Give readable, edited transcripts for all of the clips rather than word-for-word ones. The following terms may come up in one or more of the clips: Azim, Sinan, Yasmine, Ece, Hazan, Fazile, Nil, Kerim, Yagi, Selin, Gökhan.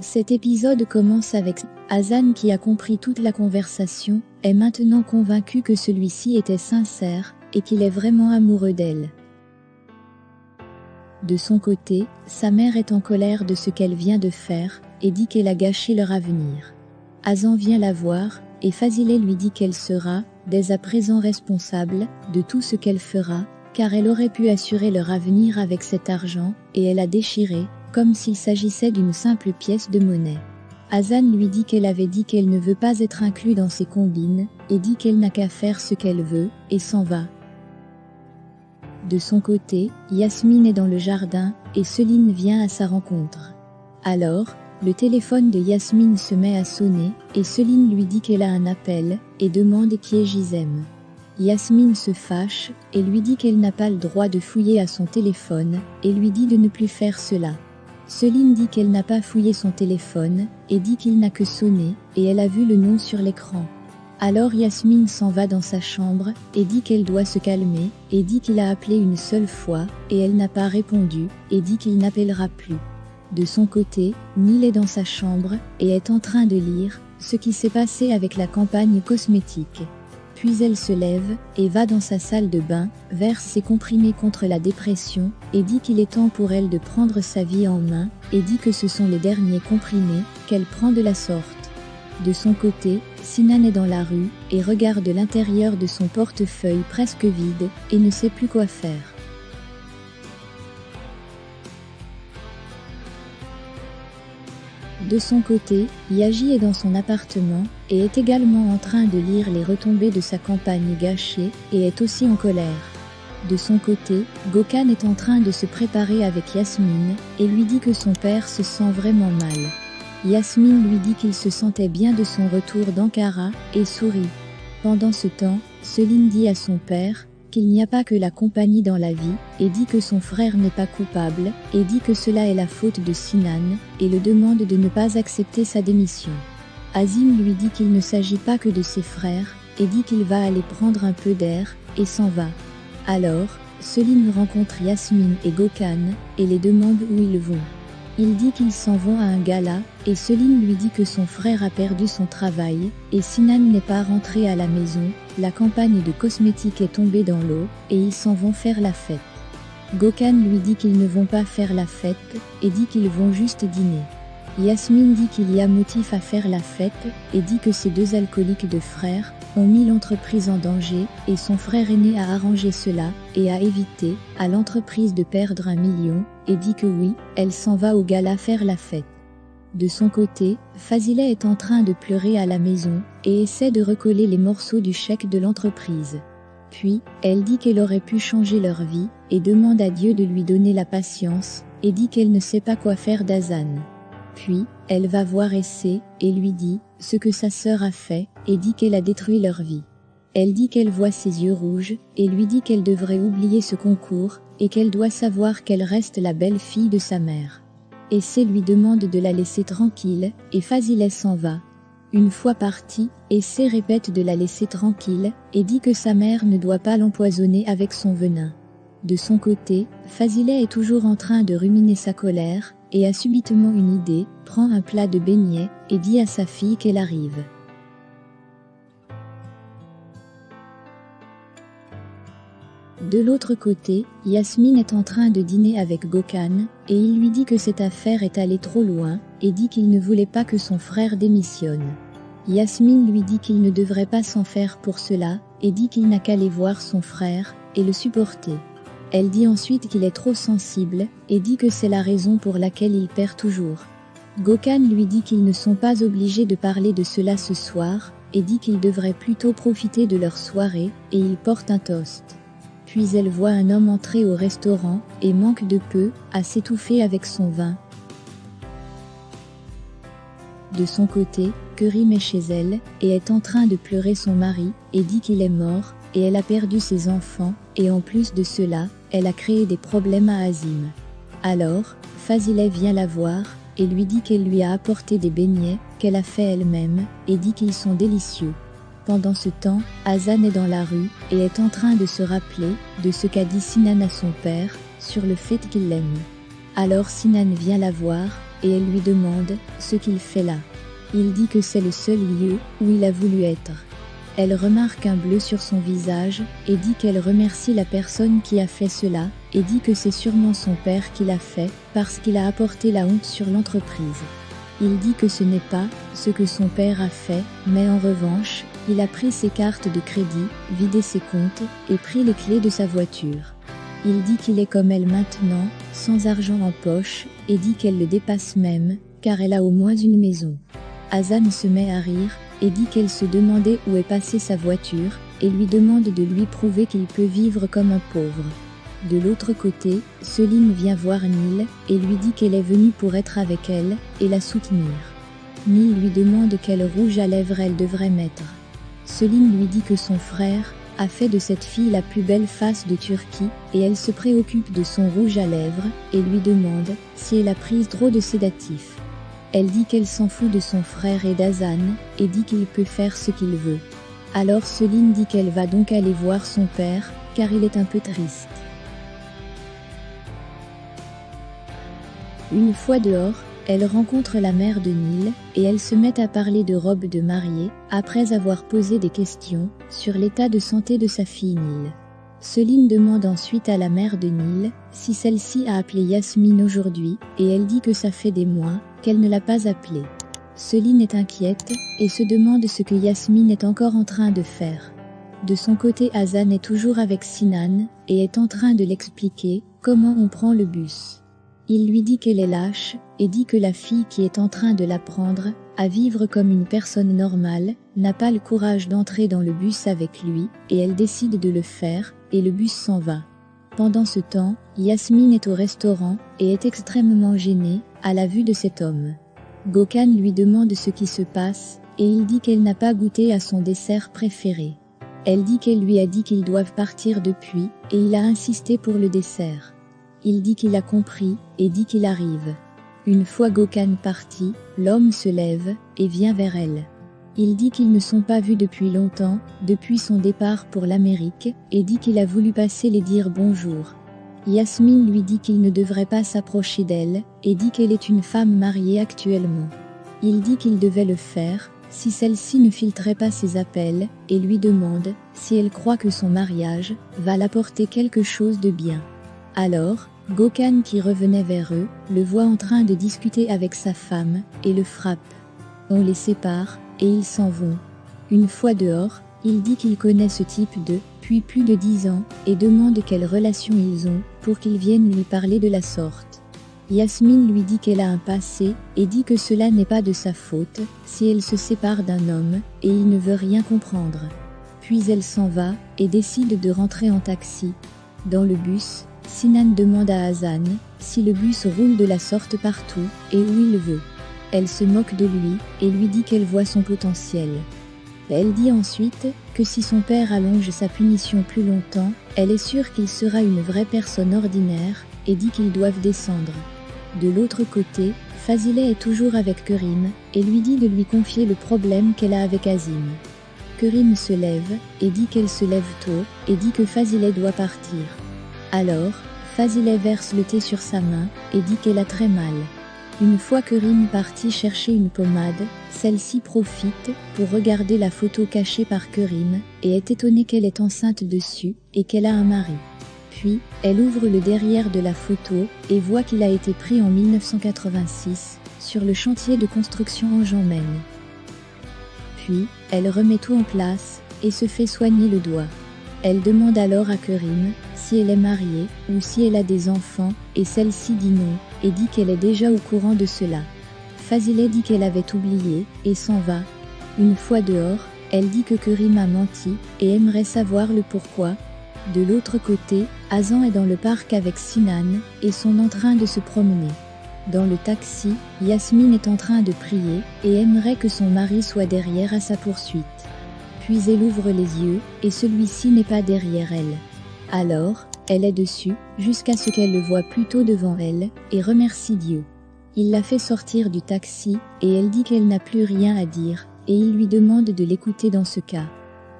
Cet épisode commence avec Hazan qui a compris toute la conversation, est maintenant convaincu que celui-ci était sincère, et qu'il est vraiment amoureux d'elle. De son côté, sa mère est en colère de ce qu'elle vient de faire, et dit qu'elle a gâché leur avenir. Hazan vient la voir, et Fazile lui dit qu'elle sera, dès à présent responsable, de tout ce qu'elle fera, car elle aurait pu assurer leur avenir avec cet argent, et elle a déchiré, comme s'il s'agissait d'une simple pièce de monnaie. Hazan lui dit qu'elle avait dit qu'elle ne veut pas être inclue dans ses combines, et dit qu'elle n'a qu'à faire ce qu'elle veut, et s'en va. De son côté, Yasmine est dans le jardin, et Selin vient à sa rencontre. Alors, le téléphone de Yasmine se met à sonner, et Selin lui dit qu'elle a un appel, et demande qui est Gizem. Yasmine se fâche, et lui dit qu'elle n'a pas le droit de fouiller à son téléphone, et lui dit de ne plus faire cela. Selin dit qu'elle n'a pas fouillé son téléphone, et dit qu'il n'a que sonné, et elle a vu le nom sur l'écran. Alors Yasmine s'en va dans sa chambre, et dit qu'elle doit se calmer, et dit qu'il a appelé une seule fois, et elle n'a pas répondu, et dit qu'il n'appellera plus. De son côté, Nil est dans sa chambre, et est en train de lire, ce qui s'est passé avec la campagne cosmétique. Puis elle se lève, et va dans sa salle de bain, verse ses comprimés contre la dépression, et dit qu'il est temps pour elle de prendre sa vie en main, et dit que ce sont les derniers comprimés, qu'elle prend de la sorte. De son côté, Sinan est dans la rue, et regarde l'intérieur de son portefeuille presque vide, et ne sait plus quoi faire. De son côté, Yagi est dans son appartement, et est également en train de lire les retombées de sa campagne gâchée, et est aussi en colère. De son côté, Gökhan est en train de se préparer avec Yasmine, et lui dit que son père se sent vraiment mal. Yasmine lui dit qu'il se sentait bien de son retour d'Ankara, et sourit. Pendant ce temps, Selin dit à son père qu'il n'y a pas que la compagnie dans la vie, et dit que son frère n'est pas coupable, et dit que cela est la faute de Sinan, et le demande de ne pas accepter sa démission. Azim lui dit qu'il ne s'agit pas que de ses frères, et dit qu'il va aller prendre un peu d'air, et s'en va. Alors, Selin rencontre Yasmine et Gökhan, et les demande où ils vont. Il dit qu'ils s'en vont à un gala, et Selin lui dit que son frère a perdu son travail, et Sinan n'est pas rentré à la maison, la campagne de cosmétiques est tombée dans l'eau, et ils s'en vont faire la fête. Gökhan lui dit qu'ils ne vont pas faire la fête, et dit qu'ils vont juste dîner. Yasmine dit qu'il y a motif à faire la fête, et dit que ces deux alcooliques de frères ont mis l'entreprise en danger, et son frère aîné a arrangé cela, et a évité à l'entreprise de perdre 1 million, et dit que oui, elle s'en va au gala faire la fête. De son côté, Fazile est en train de pleurer à la maison, et essaie de recoller les morceaux du chèque de l'entreprise. Puis, elle dit qu'elle aurait pu changer leur vie, et demande à Dieu de lui donner la patience, et dit qu'elle ne sait pas quoi faire d'Hazan. Puis, elle va voir Ece, et lui dit ce que sa sœur a fait, et dit qu'elle a détruit leur vie. Elle dit qu'elle voit ses yeux rouges, et lui dit qu'elle devrait oublier ce concours, et qu'elle doit savoir qu'elle reste la belle-fille de sa mère. Ece lui demande de la laisser tranquille, et Fazile s'en va. Une fois partie, Ece répète de la laisser tranquille, et dit que sa mère ne doit pas l'empoisonner avec son venin. De son côté, Fazile est toujours en train de ruminer sa colère, et a subitement une idée, prend un plat de beignets, et dit à sa fille qu'elle arrive. De l'autre côté, Yasmine est en train de dîner avec Gökhan, et il lui dit que cette affaire est allée trop loin, et dit qu'il ne voulait pas que son frère démissionne. Yasmine lui dit qu'il ne devrait pas s'en faire pour cela, et dit qu'il n'a qu'à aller voir son frère, et le supporter. Elle dit ensuite qu'il est trop sensible, et dit que c'est la raison pour laquelle il perd toujours. Gökhan lui dit qu'ils ne sont pas obligés de parler de cela ce soir, et dit qu'ils devraient plutôt profiter de leur soirée, et il porte un toast. Puis elle voit un homme entrer au restaurant, et manque de peu à s'étouffer avec son vin. De son côté, Kerim est chez elle, et est en train de pleurer son mari, et dit qu'il est mort, et elle a perdu ses enfants, et en plus de cela, elle a créé des problèmes à Azim. Alors, Fazile vient la voir, et lui dit qu'elle lui a apporté des beignets, qu'elle a fait elle-même, et dit qu'ils sont délicieux. Pendant ce temps, Hazan est dans la rue, et est en train de se rappeler de ce qu'a dit Sinan à son père, sur le fait qu'il l'aime. Alors Sinan vient la voir, et elle lui demande ce qu'il fait là. Il dit que c'est le seul lieu où il a voulu être. Elle remarque un bleu sur son visage et dit qu'elle remercie la personne qui a fait cela et dit que c'est sûrement son père qui l'a fait parce qu'il a apporté la honte sur l'entreprise. Il dit que ce n'est pas ce que son père a fait, mais en revanche, il a pris ses cartes de crédit, vidé ses comptes et pris les clés de sa voiture. Il dit qu'il est comme elle maintenant, sans argent en poche, et dit qu'elle le dépasse même, car elle a au moins une maison. Hazan se met à rire et dit qu'elle se demandait où est passée sa voiture et lui demande de lui prouver qu'il peut vivre comme un pauvre. De l'autre côté, Selin vient voir Nil et lui dit qu'elle est venue pour être avec elle et la soutenir. Nil lui demande quel rouge à lèvres elle devrait mettre. Selin lui dit que son frère a fait de cette fille la plus belle face de Turquie et elle se préoccupe de son rouge à lèvres et lui demande si elle a prise trop de sédatifs. Elle dit qu'elle s'en fout de son frère et d'Hazan, et dit qu'il peut faire ce qu'il veut. Alors Selin dit qu'elle va donc aller voir son père, car il est un peu triste. Une fois dehors, elle rencontre la mère de Nil, et elle se met à parler de robe de mariée, après avoir posé des questions sur l'état de santé de sa fille Nil. Selin demande ensuite à la mère de Nil si celle-ci a appelé Yasmine aujourd'hui, et elle dit que ça fait des mois qu'elle ne l'a pas appelée. Selin est inquiète et se demande ce que Yasmine est encore en train de faire. De son côté, Hazan est toujours avec Sinan et est en train de l'expliquer comment on prend le bus. Il lui dit qu'elle est lâche et dit que la fille qui est en train de l'apprendre à vivre comme une personne normale n'a pas le courage d'entrer dans le bus avec lui et elle décide de le faire et le bus s'en va. Pendant ce temps, Yasmine est au restaurant et est extrêmement gênée à la vue de cet homme. Gökhan lui demande ce qui se passe et il dit qu'elle n'a pas goûté à son dessert préféré. Elle dit qu'elle lui a dit qu'ils doivent partir depuis et il a insisté pour le dessert. Il dit qu'il a compris et dit qu'il arrive. Une fois Gökhan parti, l'homme se lève et vient vers elle. Il dit qu'ils ne sont pas vus depuis longtemps, depuis son départ pour l'Amérique, et dit qu'il a voulu passer les dire bonjour. Yasmine lui dit qu'il ne devrait pas s'approcher d'elle, et dit qu'elle est une femme mariée actuellement. Il dit qu'il devait le faire, si celle-ci ne filtrait pas ses appels, et lui demande si elle croit que son mariage va l'apporter quelque chose de bien. Alors, Gökhan qui revenait vers eux, le voit en train de discuter avec sa femme, et le frappe. On les sépare, et ils s'en vont. Une fois dehors, il dit qu'il connaît ce type depuis plus de 10 ans, et demande quelle relation ils ont, pour qu'ils viennent lui parler de la sorte. Yasmine lui dit qu'elle a un passé, et dit que cela n'est pas de sa faute, si elle se sépare d'un homme, et il ne veut rien comprendre. Puis elle s'en va, et décide de rentrer en taxi. Dans le bus, Sinan demande à Hazan si le bus roule de la sorte partout, et où il veut. Elle se moque de lui, et lui dit qu'elle voit son potentiel. Elle dit ensuite que si son père allonge sa punition plus longtemps, elle est sûre qu'il sera une vraie personne ordinaire, et dit qu'ils doivent descendre. De l'autre côté, Fazile est toujours avec Kerim, et lui dit de lui confier le problème qu'elle a avec Azim. Kerim se lève, et dit qu'elle se lève tôt, et dit que Fazile doit partir. Alors, Fazile verse le thé sur sa main, et dit qu'elle a très mal. Une fois que Kerim partit chercher une pommade, celle-ci profite pour regarder la photo cachée par Kerim et est étonnée qu'elle est enceinte dessus et qu'elle a un mari. Puis, elle ouvre le derrière de la photo et voit qu'il a été pris en 1986 sur le chantier de construction en Jamène. Puis, elle remet tout en place et se fait soigner le doigt. Elle demande alors à Kerim si elle est mariée ou si elle a des enfants, et celle-ci dit non, et dit qu'elle est déjà au courant de cela. Fazile dit qu'elle avait oublié, et s'en va. Une fois dehors, elle dit que Kerim a menti, et aimerait savoir le pourquoi. De l'autre côté, Hazan est dans le parc avec Sinan, et sont en train de se promener. Dans le taxi, Yasmine est en train de prier, et aimerait que son mari soit derrière à sa poursuite. Puis elle ouvre les yeux, et celui-ci n'est pas derrière elle. Alors, elle est dessus, jusqu'à ce qu'elle le voie plutôt devant elle, et remercie Dieu. Il la fait sortir du taxi, et elle dit qu'elle n'a plus rien à dire, et il lui demande de l'écouter dans ce cas.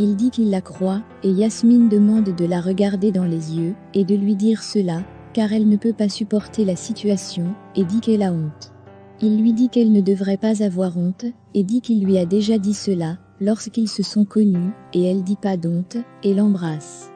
Il dit qu'il la croit, et Yasmine demande de la regarder dans les yeux, et de lui dire cela, car elle ne peut pas supporter la situation, et dit qu'elle a honte. Il lui dit qu'elle ne devrait pas avoir honte, et dit qu'il lui a déjà dit cela, lorsqu'ils se sont connus, et elle dit pas d'honte, et l'embrasse.